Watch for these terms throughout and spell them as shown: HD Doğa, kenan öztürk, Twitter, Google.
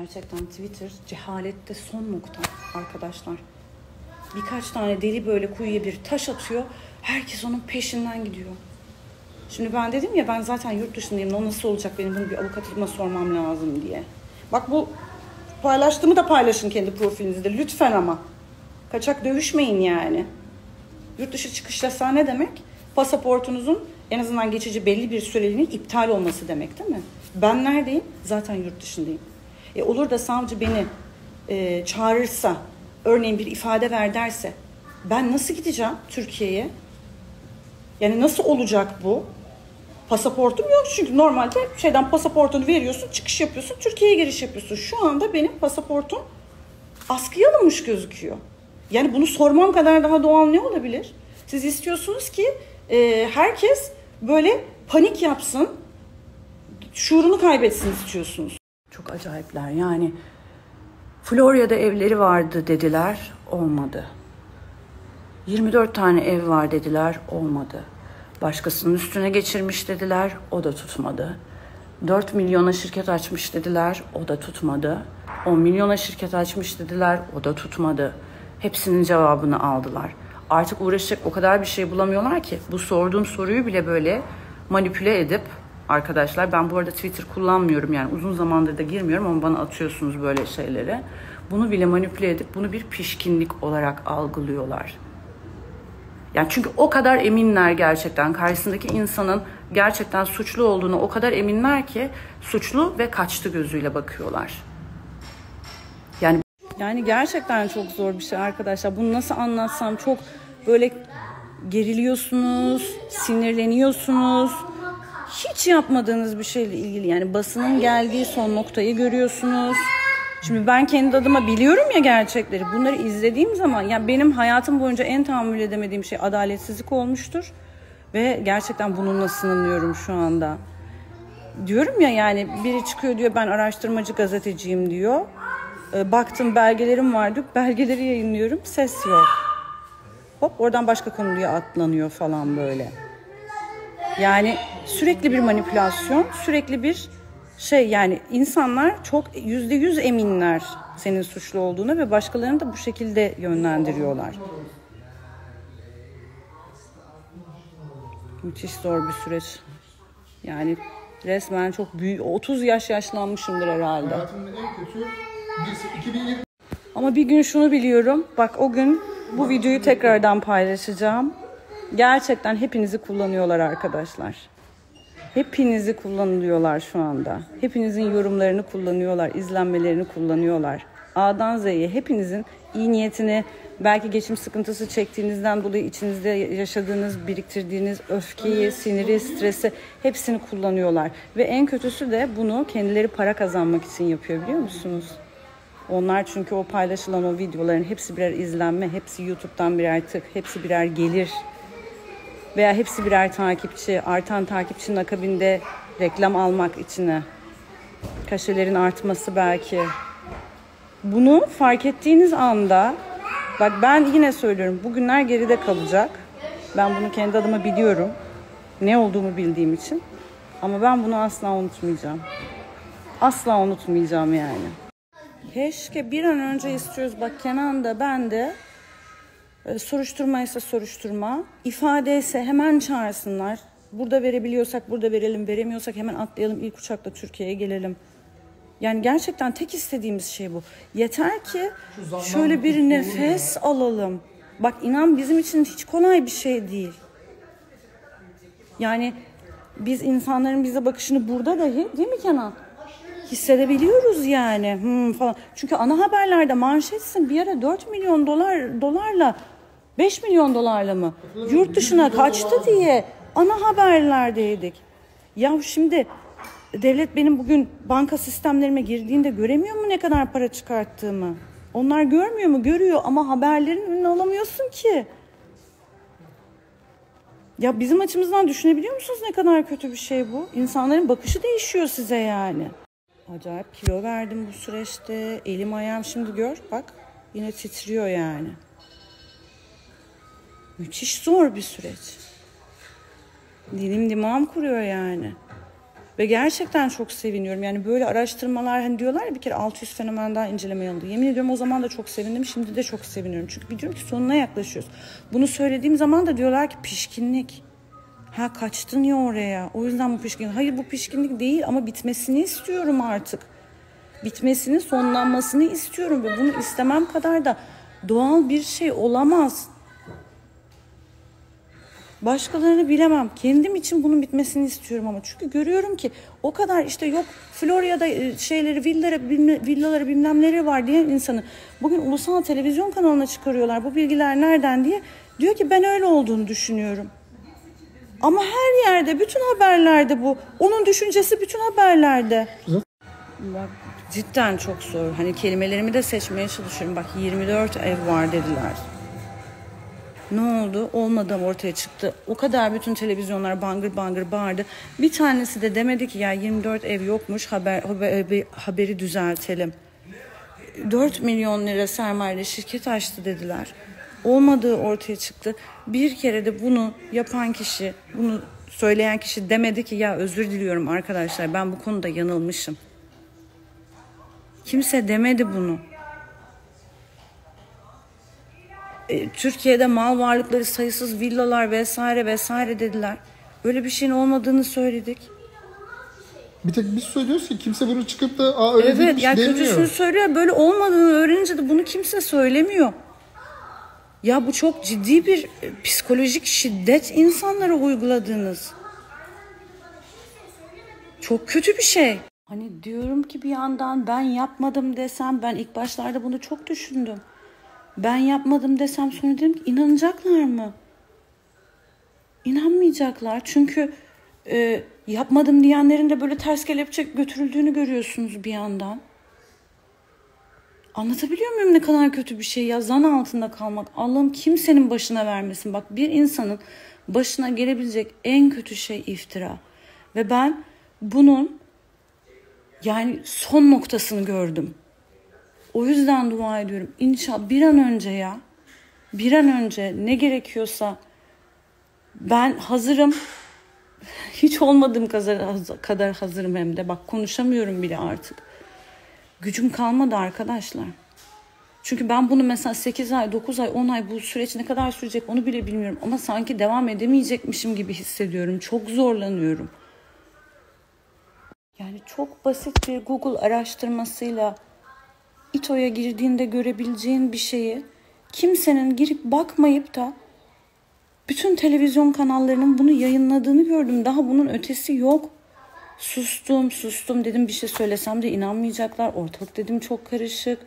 Gerçekten Twitter cehalette son nokta arkadaşlar. Birkaç tane deli böyle kuyuya bir taş atıyor. Herkes onun peşinden gidiyor. Şimdi ben dedim ya, ben zaten yurt dışındayım. O nasıl olacak, benim bunu bir avukatıma sormam lazım diye. Bak bu paylaştığımı da paylaşın kendi profilinizde lütfen ama. Kaçak dövüşmeyin yani. Yurt dışı çıkış yasağı ne demek? Pasaportunuzun en azından geçici belli bir süreliğine iptal olması demek değil mi? Ben neredeyim? Zaten yurt dışındayım. Olur da savcı beni çağırırsa, örneğin bir ifade ver derse, ben nasıl gideceğim Türkiye'ye? Yani nasıl olacak bu? Pasaportum yok çünkü normalde şeyden pasaportunu veriyorsun, çıkış yapıyorsun, Türkiye'ye giriş yapıyorsun. Şu anda benim pasaportum askıya alınmış gözüküyor. Yani bunu sormam kadar daha doğal ne olabilir? Siz istiyorsunuz ki herkes böyle panik yapsın, şuurunu kaybetsin istiyorsunuz. Çok acayipler yani. Florya'da evleri vardı dediler, olmadı. 24 tane ev var dediler, olmadı. Başkasının üstüne geçirmiş dediler, o da tutmadı. 4 milyona şirket açmış dediler, o da tutmadı. 10 milyona şirket açmış dediler, o da tutmadı. Hepsinin cevabını aldılar. Artık uğraşacak o kadar bir şey bulamıyorlar ki. Bu sorduğum soruyu bile böyle manipüle edip arkadaşlar, ben bu arada Twitter kullanmıyorum yani uzun zamandır da girmiyorum ama bana atıyorsunuz böyle şeyleri. Bunu bile manipüle edip bunu bir pişkinlik olarak algılıyorlar. Yani çünkü o kadar eminler gerçekten, karşısındaki insanın gerçekten suçlu olduğunu o kadar eminler ki suçlu ve kaçtı gözüyle bakıyorlar. Yani gerçekten çok zor bir şey arkadaşlar. Bunu nasıl anlatsam, çok böyle geriliyorsunuz, sinirleniyorsunuz. Hiç yapmadığınız bir şeyle ilgili yani basının geldiği son noktayı görüyorsunuz. Şimdi ben kendi adıma biliyorum ya gerçekleri. Bunları izlediğim zaman ya benim hayatım boyunca en tahammül edemediğim şey adaletsizlik olmuştur. Ve gerçekten bununla sınanıyorum şu anda. Diyorum ya yani biri çıkıyor diyor ben araştırmacı gazeteciyim diyor. Baktım belgelerim vardı, belgeleri yayınlıyorum, ses yok. Hop oradan başka konuya atlanıyor falan böyle. Yani sürekli bir manipülasyon, sürekli bir şey yani insanlar çok %100 eminler senin suçlu olduğuna ve başkalarını da bu şekilde yönlendiriyorlar. Müthiş zor bir süreç. Yani resmen çok büyük, 30 yaş yaşlanmışımdır herhalde. Hayatımın en kötü... Ama bir gün şunu biliyorum. Bak o gün bu videoyu tekrardan paylaşacağım. Gerçekten hepinizi kullanıyorlar arkadaşlar. Hepinizi kullanıyorlar şu anda. Hepinizin yorumlarını kullanıyorlar. İzlenmelerini kullanıyorlar. A'dan Z'ye hepinizin iyi niyetini, belki geçim sıkıntısı çektiğinizden dolayı içinizde yaşadığınız, biriktirdiğiniz öfkeyi, siniri, stresi hepsini kullanıyorlar. Ve en kötüsü de bunu kendileri para kazanmak için yapıyor biliyor musunuz? Onlar çünkü o paylaşılan o videoların hepsi birer izlenme, hepsi YouTube'dan birer tık, hepsi birer gelir veya hepsi birer takipçi. Artan takipçinin akabinde reklam almak içine, kaşelerin artması belki. Bunu fark ettiğiniz anda, bak ben yine söylüyorum, bu günler geride kalacak. Ben bunu kendi adıma biliyorum, ne olduğumu bildiğim için. Ama ben bunu asla unutmayacağım. Asla unutmayacağım yani. Keşke bir an önce istiyoruz. Bak Kenan da ben de soruşturmaysa soruşturma, ifadeyse hemen çağırsınlar. Burada verebiliyorsak burada verelim, veremiyorsak hemen atlayalım ilk uçakla Türkiye'ye gelelim. Yani gerçekten tek istediğimiz şey bu. Yeter ki şöyle bir nefes alalım. Bak inan bizim için hiç kolay bir şey değil. Yani biz insanların bize bakışını burada dahi değil mi Kenan? Hissedebiliyoruz yani falan. Çünkü ana haberlerde manşetsin bir ara 4 milyon dolarla 5 milyon dolarla mı yurt dışına kaçtı diye ana haberlerdeydik. Ya şimdi devlet benim bugün banka sistemlerime girdiğinde göremiyor mu ne kadar para çıkarttığımı? Onlar görmüyor mu? Görüyor ama haberlerin önüne alamıyorsun ki. Ya bizim açımızdan düşünebiliyor musunuz ne kadar kötü bir şey bu? İnsanların bakışı değişiyor size yani. Acayip kilo verdim bu süreçte. Elim ayağım şimdi gör bak yine titriyor yani. Müthiş zor bir süreç. Dilim dimağım kuruyor yani. Ve gerçekten çok seviniyorum. Yani böyle araştırmalar, hani diyorlar ya, bir kere 600 fenomen daha inceleme yanında. Yemin ediyorum o zaman da çok sevindim, şimdi de çok seviniyorum. Çünkü biliyorum ki sonuna yaklaşıyoruz. Bunu söylediğim zaman da diyorlar ki pişkinlik. Ha, kaçtın ya oraya. O yüzden bu pişkinlik. Hayır, bu pişkinlik değil ama bitmesini istiyorum artık. Bitmesini, sonlanmasını istiyorum ve bunu istemem kadar da doğal bir şey olamaz. Başkalarını bilemem. Kendim için bunun bitmesini istiyorum ama. Çünkü görüyorum ki o kadar işte yok Florya'da şeyleri, villaları bilmemleri var diye insanı. Bugün ulusal televizyon kanalına çıkarıyorlar. Bu bilgiler nereden diye. Diyor ki ben öyle olduğunu düşünüyorum. Ama her yerde, bütün haberlerde bu. Onun düşüncesi bütün haberlerde. Bak, cidden çok zor. Hani kelimelerimi de seçmeye çalışıyorum. Bak 24 ev var dediler. Ne oldu? Olmadan ortaya çıktı. O kadar bütün televizyonlar bangır bangır bağırdı. Bir tanesi de demedi ki ya 24 ev yokmuş, haberi düzeltelim. 4 milyon lira sermayeyle şirket açtı dediler. Olmadığı ortaya çıktı. Bir kere de bunu yapan kişi, bunu söyleyen kişi demedi ki ya özür diliyorum arkadaşlar, ben bu konuda yanılmışım. Kimse demedi bunu. Türkiye'de mal varlıkları, sayısız villalar vesaire vesaire dediler. Böyle bir şeyin olmadığını söyledik. Bir tek biz söylüyoruz ki kimse bunu çıkıp da aa öyle değilmiş demiyor. Evet ya, kötüsünü söylüyor. Böyle olmadığını öğrenince de bunu kimse söylemiyor. Ya bu çok ciddi bir psikolojik şiddet insanlara uyguladığınız. Çok kötü bir şey. Hani diyorum ki bir yandan ben yapmadım desem, ben ilk başlarda bunu çok düşündüm. Ben yapmadım desem sonra dedim ki inanacaklar mı? İnanmayacaklar. Çünkü yapmadım diyenlerin de böyle ters kelepçe götürüldüğünü görüyorsunuz bir yandan. Anlatabiliyor muyum ne kadar kötü bir şey ya? Zan altında kalmak. Allah'ım kimsenin başına vermesin. Bak, bir insanın başına gelebilecek en kötü şey iftira. Ve ben bunun yani son noktasını gördüm. O yüzden dua ediyorum. İnşallah bir an önce ya. Bir an önce ne gerekiyorsa ben hazırım. Hiç olmadığım kadar hazırım hem de. Bak konuşamıyorum bile artık. Gücüm kalmadı arkadaşlar. Çünkü ben bunu mesela 8 ay, 9 ay, 10 ay bu süreç ne kadar sürecek onu bile bilmiyorum. Ama sanki devam edemeyecekmişim gibi hissediyorum. Çok zorlanıyorum. Yani çok basit bir Google araştırmasıyla İTO'ya girdiğinde görebileceğin bir şeyi kimsenin girip bakmayıp da bütün televizyon kanallarının bunu yayınladığını gördüm. Daha bunun ötesi yok. Sustum dedim, bir şey söylesem de inanmayacaklar. Ortalık dedim çok karışık.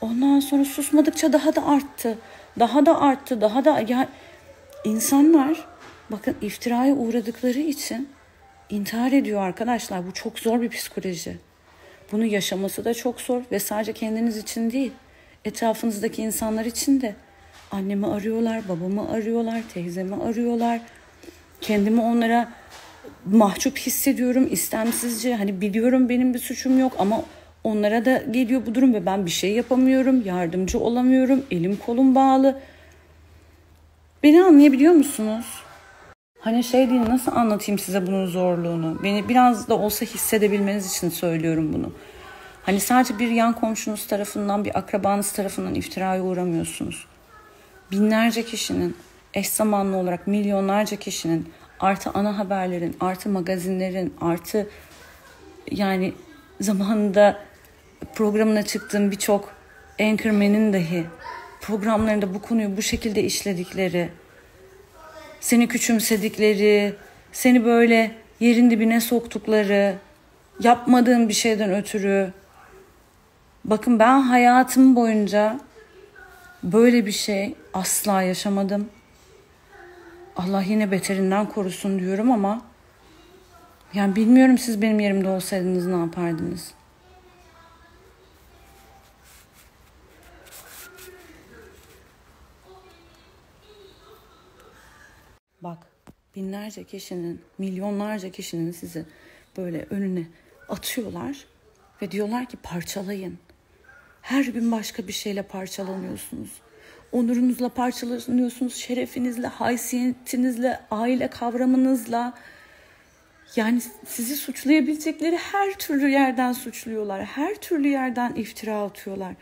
Ondan sonra susmadıkça daha da arttı. Ya insanlar bakın iftiraya uğradıkları için intihar ediyor arkadaşlar. Bu çok zor bir psikoloji. Bunu yaşaması da çok zor ve sadece kendiniz için değil, etrafınızdaki insanlar için de. Annemi arıyorlar, babamı arıyorlar, teyzemi arıyorlar. Kendimi onlara mahcup hissediyorum, istemsizce. Hani biliyorum benim bir suçum yok ama onlara da geliyor bu durum ve ben bir şey yapamıyorum, yardımcı olamıyorum, elim kolum bağlı. Beni anlayabiliyor musunuz? Hani şey değil, nasıl anlatayım size bunun zorluğunu? Beni biraz da olsa hissedebilmeniz için söylüyorum bunu. Hani sadece bir yan komşunuz tarafından, bir akrabanız tarafından iftiraya uğramıyorsunuz. Binlerce kişinin, eş zamanlı olarak milyonlarca kişinin, artı ana haberlerin, artı magazinlerin, artı yani zamanında programına çıktığım birçok anchorman'in dahi programlarında bu konuyu bu şekilde işledikleri, seni küçümsedikleri, seni böyle yerin dibine soktukları, yapmadığın bir şeyden ötürü. Bakın ben hayatım boyunca böyle bir şey asla yaşamadım. Allah yine beterinden korusun diyorum ama yani bilmiyorum, siz benim yerimde olsaydınız ne yapardınız? Bak, binlerce kişinin, milyonlarca kişinin sizi böyle önüne atıyorlar ve diyorlar ki parçalayın. Her gün başka bir şeyle parçalanıyorsunuz. Onurunuzla parçalanıyorsunuz, şerefinizle, haysiyetinizle, aile kavramınızla, Yani sizi suçlayabilecekleri her türlü yerden suçluyorlar. Her türlü yerden iftira atıyorlar.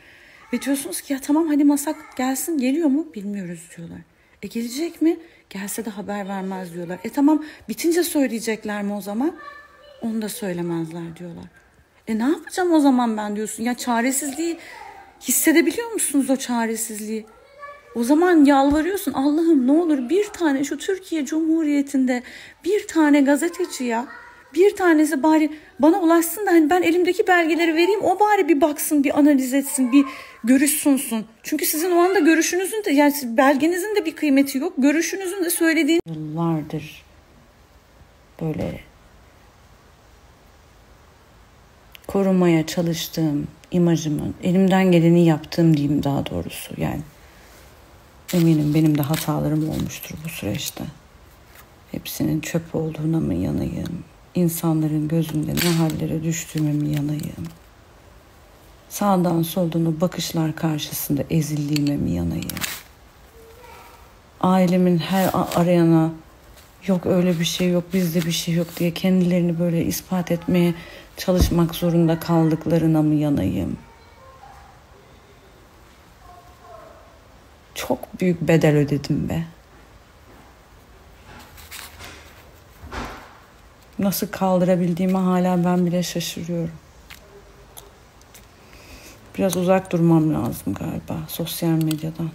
Ve diyorsunuz ki ya tamam hadi masak gelsin, geliyor mu bilmiyoruz diyorlar. E gelecek mi? Gelse de haber vermez diyorlar. E tamam bitince söyleyecekler mi o zaman? Onu da söylemezler diyorlar. E ne yapacağım o zaman ben diyorsun. Ya çaresizliği hissedebiliyor musunuz, o çaresizliği? O zaman yalvarıyorsun, Allah'ım ne olur bir tane şu Türkiye Cumhuriyeti'nde bir tane gazeteci ya, bir tanesi bari bana ulaşsın da hani ben elimdeki belgeleri vereyim, o bari bir baksın, bir analiz etsin, bir görüş sunsun. Çünkü sizin o anda görüşünüzün de, yani belgenizin de bir kıymeti yok, görüşünüzün de söylediğin yıllardır böyle korumaya çalıştığım imajımın, elimden geleni yaptığım diyeyim daha doğrusu yani. Eminim benim de hatalarım olmuştur bu süreçte. Hepsinin çöp olduğuna mı yanayım? İnsanların gözünde ne hallere düştüğüme mi yanayım? Sağdan soldan o bakışlar karşısında ezildiğime mi yanayım? Ailemin her arayana yok öyle bir şey yok, bizde bir şey yok diye kendilerini böyle ispat etmeye çalışmak zorunda kaldıklarına mı yanayım? Çok büyük bedel ödedim be. Nasıl kaldırabildiğimi hala ben bile şaşırıyorum. Biraz uzak durmam lazım galiba sosyal medyadan.